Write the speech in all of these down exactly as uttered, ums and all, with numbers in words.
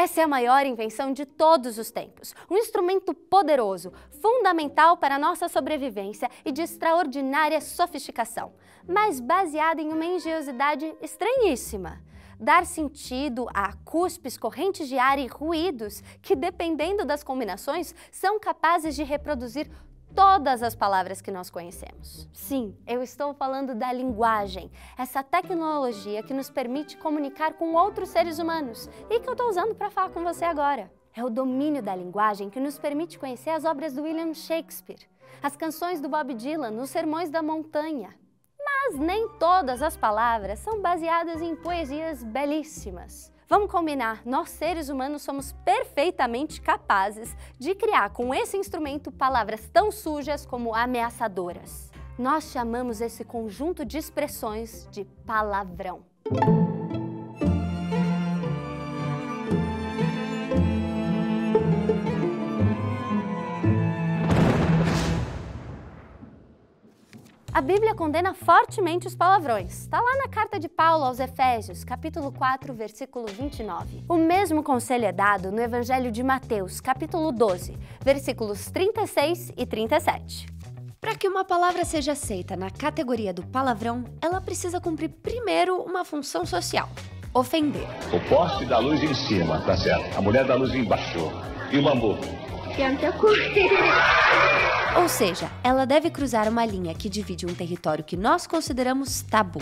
Essa é a maior invenção de todos os tempos, um instrumento poderoso, fundamental para a nossa sobrevivência e de extraordinária sofisticação, mas baseada em uma engenhosidade estranhíssima. Dar sentido a cuspes, correntes de ar e ruídos que, dependendo das combinações, são capazes de reproduzir todas as palavras que nós conhecemos. Sim, eu estou falando da linguagem, essa tecnologia que nos permite comunicar com outros seres humanos e que eu estou usando para falar com você agora. É o domínio da linguagem que nos permite conhecer as obras do William Shakespeare, as canções do Bob Dylan, os sermões da montanha. Mas nem todas as palavras são baseadas em poesias belíssimas. Vamos combinar, nós seres humanos somos perfeitamente capazes de criar com esse instrumento palavras tão sujas como ameaçadoras. Nós chamamos esse conjunto de expressões de palavrão. A Bíblia condena fortemente os palavrões. Está lá na carta de Paulo aos Efésios, capítulo quatro, versículo vinte e nove. O mesmo conselho é dado no Evangelho de Mateus, capítulo doze, versículos trinta e seis e trinta e sete. Para que uma palavra seja aceita na categoria do palavrão, ela precisa cumprir primeiro uma função social: ofender. O poste da luz em cima, tá certo? A mulher da luz embaixo. E o bambu? Ou seja, ela deve cruzar uma linha que divide um território que nós consideramos tabu.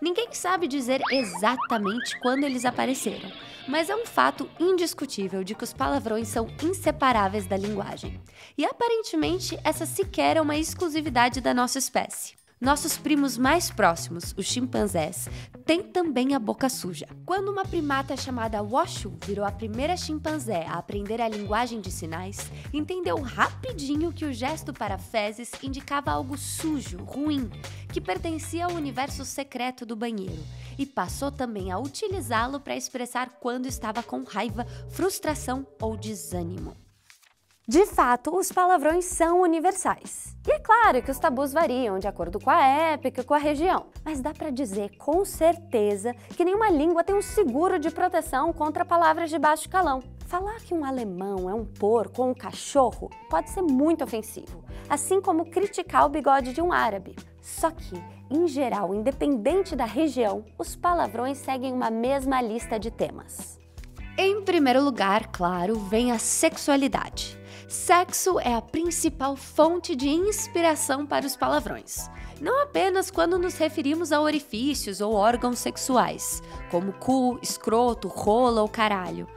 Ninguém sabe dizer exatamente quando eles apareceram, mas é um fato indiscutível de que os palavrões são inseparáveis da linguagem. E aparentemente, essa sequer é uma exclusividade da nossa espécie. Nossos primos mais próximos, os chimpanzés, têm também a boca suja. Quando uma primata chamada Washu virou a primeira chimpanzé a aprender a linguagem de sinais, entendeu rapidinho que o gesto para fezes indicava algo sujo, ruim, que pertencia ao universo secreto do banheiro, e passou também a utilizá-lo para expressar quando estava com raiva, frustração ou desânimo. De fato, os palavrões são universais. E é claro que os tabus variam de acordo com a época e com a região, mas dá pra dizer com certeza que nenhuma língua tem um seguro de proteção contra palavras de baixo calão. Falar que um alemão é um porco ou um cachorro pode ser muito ofensivo, assim como criticar o bigode de um árabe. Só que, em geral, independente da região, os palavrões seguem uma mesma lista de temas. Em primeiro lugar, claro, vem a sexualidade. Sexo é a principal fonte de inspiração para os palavrões. Não apenas quando nos referimos a orifícios ou órgãos sexuais, como cu, escroto, rola ou caralho.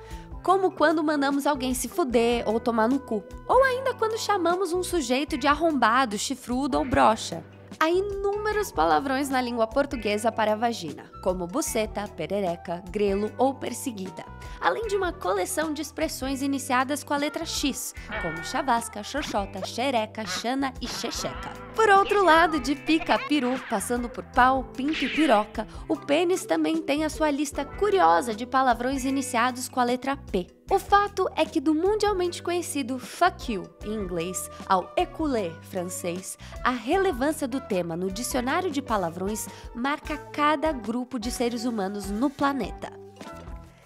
Como quando mandamos alguém se fuder ou tomar no cu. Ou ainda quando chamamos um sujeito de arrombado, chifrudo ou broxa. Há inúmeros palavrões na língua portuguesa para a vagina, como buceta, perereca, grelo ou perseguida, além de uma coleção de expressões iniciadas com a letra X, como chavasca, xoxota, xereca, xana e xexeca. Por outro lado, de pica a peru, passando por pau, pinto e piroca, o pênis também tem a sua lista curiosa de palavrões iniciados com a letra P. O fato é que do mundialmente conhecido fuck you, em inglês, ao éculé, francês, a relevância do tema no dicionário de palavrões marca cada grupo de seres humanos no planeta.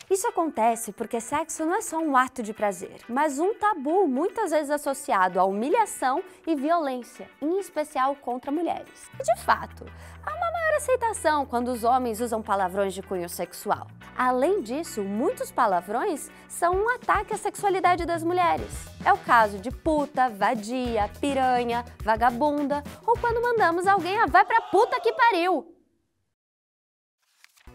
Isso acontece porque sexo não é só um ato de prazer, mas um tabu muitas vezes associado a humilhação e violência, em especial contra mulheres. E de fato, há uma maior aceitação quando os homens usam palavrões de cunho sexual. Além disso, muitos palavrões são um ataque à sexualidade das mulheres. É o caso de puta, vadia, piranha, vagabunda, ou quando mandamos alguém a vai pra puta que pariu.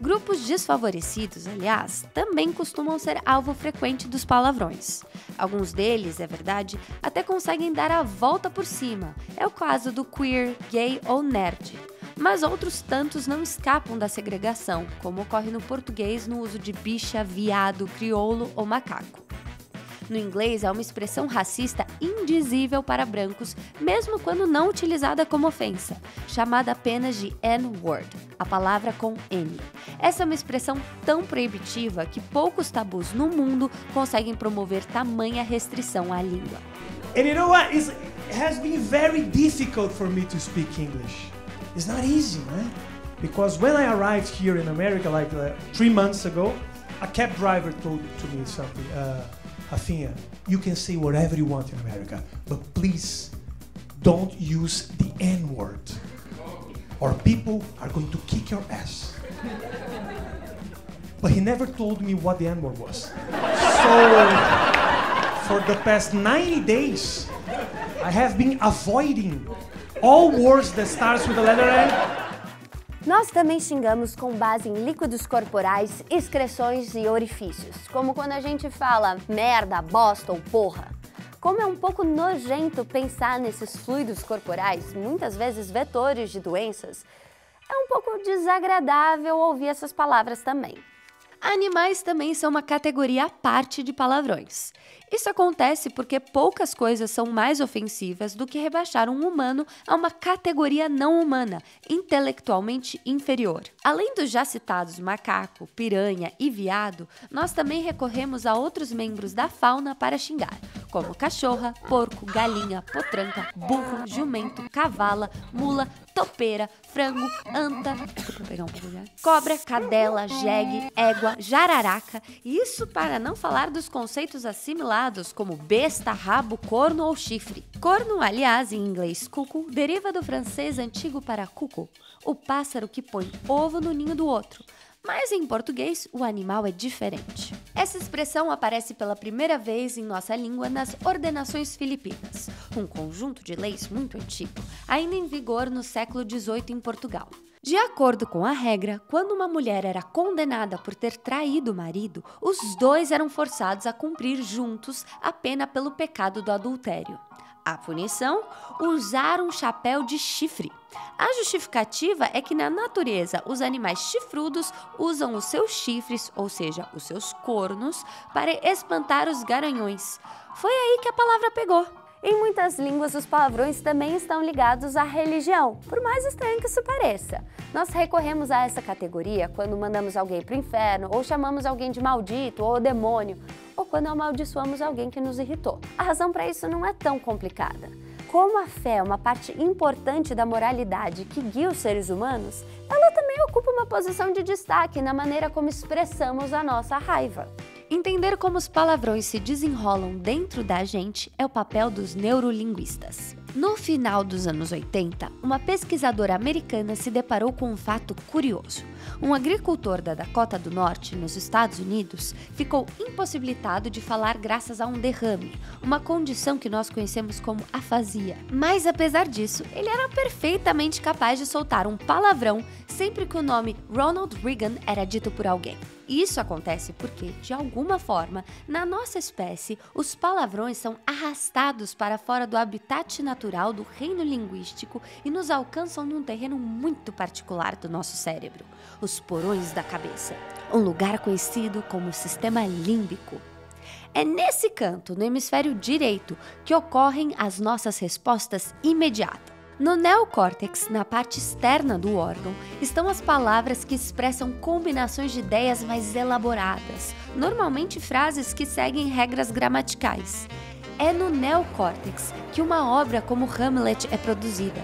Grupos desfavorecidos, aliás, também costumam ser alvo frequente dos palavrões. Alguns deles, é verdade, até conseguem dar a volta por cima. É o caso do queer, gay ou nerd. Mas outros tantos não escapam da segregação, como ocorre no português no uso de bicha, viado, crioulo ou macaco. No inglês, há uma expressão racista indizível para brancos, mesmo quando não utilizada como ofensa, chamada apenas de N-word, a palavra com N. Essa é uma expressão tão proibitiva que poucos tabus no mundo conseguem promover tamanha restrição à língua. And you know what? It's, it has been very difficult for me to speak English. It's not easy, man. Because when I arrived here in America like uh, three months ago, a cab driver told to me something. Uh, Rafinha, you can say whatever you want in America, but please don't use the N-word, or people are going to kick your ass. But he never told me what the N-word was. So, for the past ninety days, I have been avoiding all words that starts with the letter N. Nós também xingamos com base em líquidos corporais, excreções e orifícios, como quando a gente fala merda, bosta ou porra. Como é um pouco nojento pensar nesses fluidos corporais, muitas vezes vetores de doenças, é um pouco desagradável ouvir essas palavras também. Animais também são uma categoria à parte de palavrões. Isso acontece porque poucas coisas são mais ofensivas do que rebaixar um humano a uma categoria não humana, intelectualmente inferior. Além dos já citados macaco, piranha e viado, nós também recorremos a outros membros da fauna para xingar, como cachorra, porco, galinha, potranca, burro, jumento, cavala, mula, topeira, frango, anta, deixa eu pegar um pouco já, cobra, cadela, jegue, égua, jararaca, e isso para não falar dos conceitos assimilados como besta, rabo, corno ou chifre. Corno, aliás, em inglês cuco, deriva do francês antigo para cuco, o pássaro que põe ovo no ninho do outro. Mas em português, o animal é diferente. Essa expressão aparece pela primeira vez em nossa língua nas Ordenações Filipinas, um conjunto de leis muito antigo, ainda em vigor no século dezoito em Portugal. De acordo com a regra, quando uma mulher era condenada por ter traído o marido, os dois eram forçados a cumprir juntos a pena pelo pecado do adultério. A punição? Usar um chapéu de chifre. A justificativa é que na natureza os animais chifrudos usam os seus chifres, ou seja, os seus cornos, para espantar os garanhões. Foi aí que a palavra pegou. Em muitas línguas, os palavrões também estão ligados à religião, por mais estranho que isso pareça. Nós recorremos a essa categoria quando mandamos alguém para o inferno, ou chamamos alguém de maldito ou demônio, ou quando amaldiçoamos alguém que nos irritou. A razão para isso não é tão complicada. Como a fé é uma parte importante da moralidade que guia os seres humanos, ela também ocupa uma posição de destaque na maneira como expressamos a nossa raiva. Entender como os palavrões se desenrolam dentro da gente é o papel dos neurolinguistas. No final dos anos oitenta, uma pesquisadora americana se deparou com um fato curioso. Um agricultor da Dakota do Norte, nos Estados Unidos, ficou impossibilitado de falar graças a um derrame, uma condição que nós conhecemos como afasia. Mas apesar disso, ele era perfeitamente capaz de soltar um palavrão sempre que o nome Ronald Reagan era dito por alguém. Isso acontece porque, de alguma forma, na nossa espécie, os palavrões são arrastados para fora do habitat natural do reino linguístico e nos alcançam num terreno muito particular do nosso cérebro, os porões da cabeça, um lugar conhecido como sistema límbico. É nesse canto, no hemisfério direito, que ocorrem as nossas respostas imediatas. No neocórtex, na parte externa do órgão, estão as palavras que expressam combinações de ideias mais elaboradas, normalmente frases que seguem regras gramaticais. É no neocórtex que uma obra como Hamlet é produzida.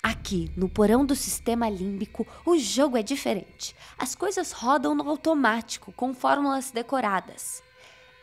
Aqui, no porão do sistema límbico, o jogo é diferente. As coisas rodam no automático, com fórmulas decoradas.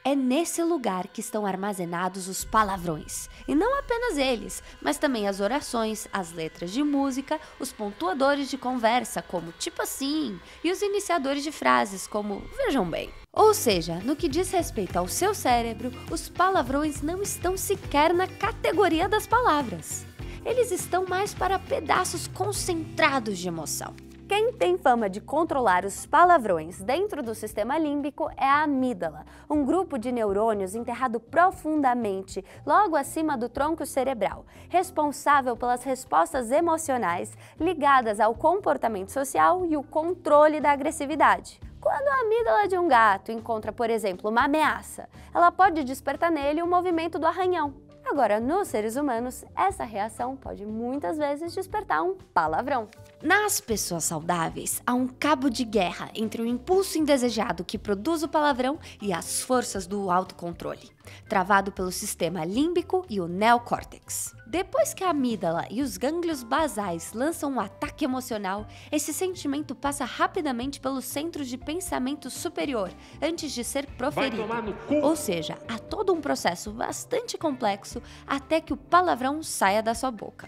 É nesse lugar que estão armazenados os palavrões, e não apenas eles, mas também as orações, as letras de música, os pontuadores de conversa, como tipo assim, e os iniciadores de frases, como vejam bem. Ou seja, no que diz respeito ao seu cérebro, os palavrões não estão sequer na categoria das palavras. Eles estão mais para pedaços concentrados de emoção. Quem tem fama de controlar os palavrões dentro do sistema límbico é a amígdala, um grupo de neurônios enterrado profundamente logo acima do tronco cerebral, responsável pelas respostas emocionais ligadas ao comportamento social e o controle da agressividade. Quando a amígdala de um gato encontra, por exemplo, uma ameaça, ela pode despertar nele o movimento do arranhão. Agora, nos seres humanos, essa reação pode muitas vezes despertar um palavrão. Nas pessoas saudáveis, há um cabo de guerra entre o impulso indesejado que produz o palavrão e as forças do autocontrole, travado pelo sistema límbico e o neocórtex. Depois que a amígdala e os gânglios basais lançam um ataque emocional, esse sentimento passa rapidamente pelo centro de pensamento superior, antes de ser proferido. Vai tomar no cu. Ou seja, há todo um processo bastante complexo até que o palavrão saia da sua boca.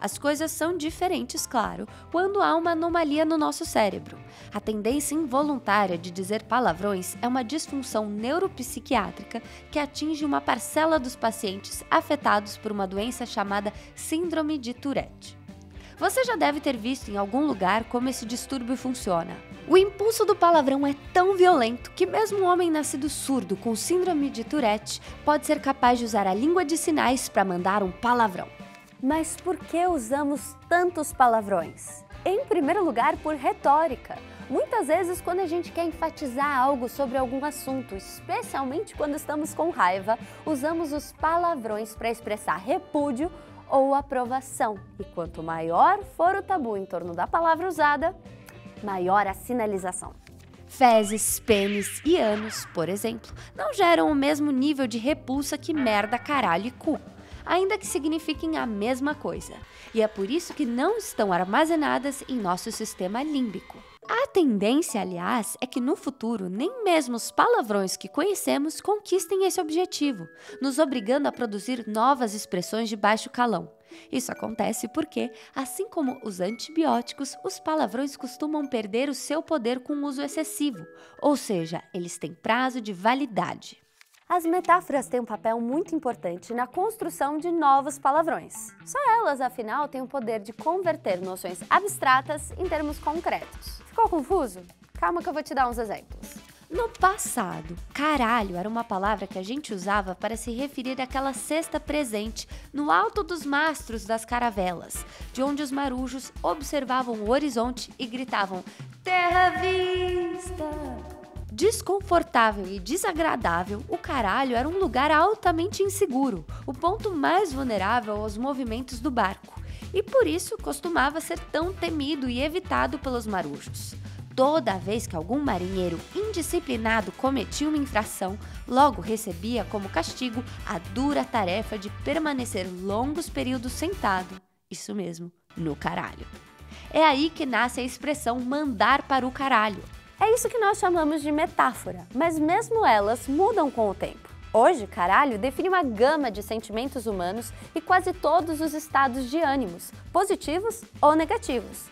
As coisas são diferentes, claro, quando há uma anomalia no nosso cérebro. A tendência involuntária de dizer palavrões é uma disfunção neuropsiquiátrica que atinge uma parcela dos pacientes afetados por uma doença chamada síndrome de Tourette. Você já deve ter visto em algum lugar como esse distúrbio funciona. O impulso do palavrão é tão violento que mesmo um homem nascido surdo com síndrome de Tourette pode ser capaz de usar a língua de sinais para mandar um palavrão. Mas por que usamos tantos palavrões? Em primeiro lugar, por retórica. Muitas vezes, quando a gente quer enfatizar algo sobre algum assunto, especialmente quando estamos com raiva, usamos os palavrões para expressar repúdio ou aprovação. E quanto maior for o tabu em torno da palavra usada, maior a sinalização. Fezes, pênis e ânus, por exemplo, não geram o mesmo nível de repulsa que merda, caralho e cu, ainda que signifiquem a mesma coisa. E é por isso que não estão armazenadas em nosso sistema límbico. A tendência, aliás, é que no futuro nem mesmo os palavrões que conhecemos conquistem esse objetivo, nos obrigando a produzir novas expressões de baixo calão. Isso acontece porque, assim como os antibióticos, os palavrões costumam perder o seu poder com o uso excessivo, ou seja, eles têm prazo de validade. As metáforas têm um papel muito importante na construção de novos palavrões. Só elas, afinal, têm o poder de converter noções abstratas em termos concretos. Ficou confuso? Calma que eu vou te dar uns exemplos. No passado, caralho era uma palavra que a gente usava para se referir àquela cesta presente no alto dos mastros das caravelas, de onde os marujos observavam o horizonte e gritavam "Terra à vista!". Desconfortável e desagradável, o caralho era um lugar altamente inseguro, o ponto mais vulnerável aos movimentos do barco, e por isso costumava ser tão temido e evitado pelos marujos. Toda vez que algum marinheiro indisciplinado cometia uma infração, logo recebia como castigo a dura tarefa de permanecer longos períodos sentado, isso mesmo, no caralho. É aí que nasce a expressão mandar para o caralho. É isso que nós chamamos de metáfora, mas mesmo elas mudam com o tempo. Hoje, caralho define uma gama de sentimentos humanos e quase todos os estados de ânimos, positivos ou negativos.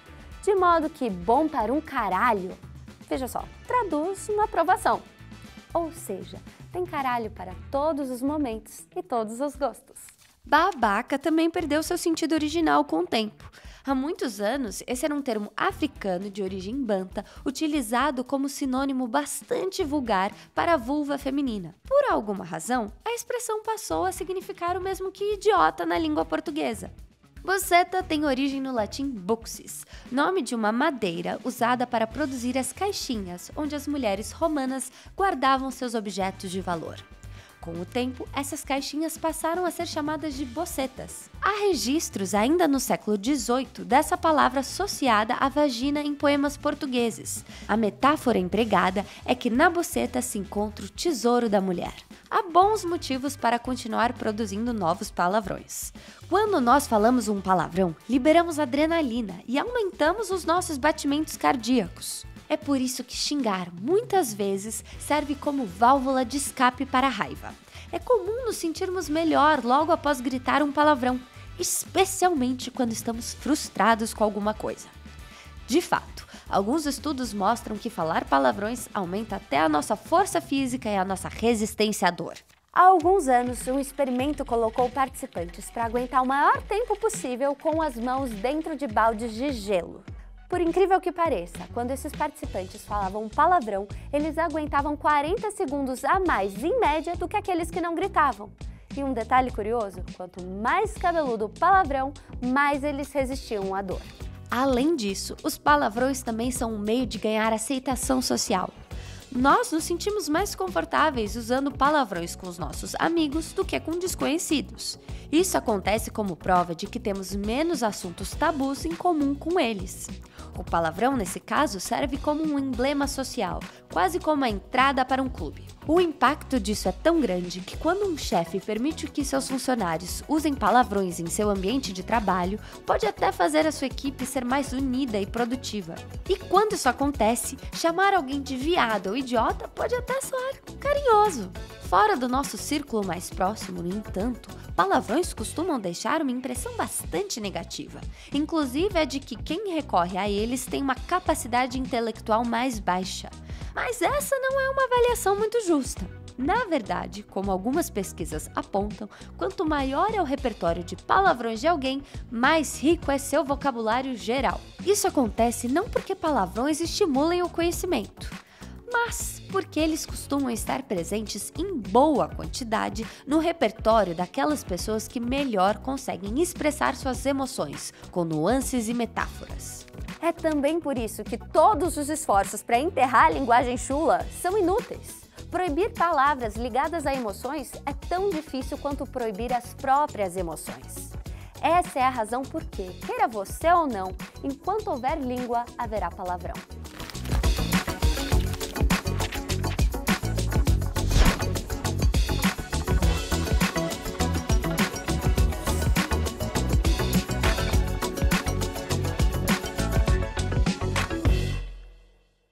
De modo que bom para um caralho, veja só, traduz uma aprovação. Ou seja, tem caralho para todos os momentos e todos os gostos. Babaca também perdeu seu sentido original com o tempo. Há muitos anos, esse era um termo africano de origem banta, utilizado como sinônimo bastante vulgar para a vulva feminina. Por alguma razão, a expressão passou a significar o mesmo que idiota na língua portuguesa. Buceta tem origem no latim buxis, nome de uma madeira usada para produzir as caixinhas onde as mulheres romanas guardavam seus objetos de valor. Com o tempo, essas caixinhas passaram a ser chamadas de bocetas. Há registros, ainda no século dezoito, dessa palavra associada à vagina em poemas portugueses. A metáfora empregada é que na boceta se encontra o tesouro da mulher. Há bons motivos para continuar produzindo novos palavrões. Quando nós falamos um palavrão, liberamos adrenalina e aumentamos os nossos batimentos cardíacos. É por isso que xingar, muitas vezes, serve como válvula de escape para a raiva. É comum nos sentirmos melhor logo após gritar um palavrão, especialmente quando estamos frustrados com alguma coisa. De fato, alguns estudos mostram que falar palavrões aumenta até a nossa força física e a nossa resistência à dor. Há alguns anos, um experimento colocou participantes para aguentar o maior tempo possível com as mãos dentro de baldes de gelo. Por incrível que pareça, quando esses participantes falavam um palavrão, eles aguentavam quarenta segundos a mais, em média, do que aqueles que não gritavam. E um detalhe curioso, quanto mais cabeludo o palavrão, mais eles resistiam à dor. Além disso, os palavrões também são um meio de ganhar aceitação social. Nós nos sentimos mais confortáveis usando palavrões com os nossos amigos do que com desconhecidos. Isso acontece como prova de que temos menos assuntos tabus em comum com eles. O palavrão, nesse caso, serve como um emblema social, quase como a entrada para um clube. O impacto disso é tão grande que quando um chefe permite que seus funcionários usem palavrões em seu ambiente de trabalho, pode até fazer a sua equipe ser mais unida e produtiva. E quando isso acontece, chamar alguém de viado ou idiota pode até soar carinhoso. Fora do nosso círculo mais próximo, no entanto, palavrões costumam deixar uma impressão bastante negativa. Inclusive a de que quem recorre a eles tem uma capacidade intelectual mais baixa. Mas essa não é uma avaliação muito justa. Na verdade, como algumas pesquisas apontam, quanto maior é o repertório de palavrões de alguém, mais rico é seu vocabulário geral. Isso acontece não porque palavrões estimulem o conhecimento, mas porque eles costumam estar presentes em boa quantidade no repertório daquelas pessoas que melhor conseguem expressar suas emoções, com nuances e metáforas. É também por isso que todos os esforços para enterrar a linguagem chula são inúteis. Proibir palavras ligadas a emoções é tão difícil quanto proibir as próprias emoções. Essa é a razão por que, queira você ou não, enquanto houver língua, haverá palavrão.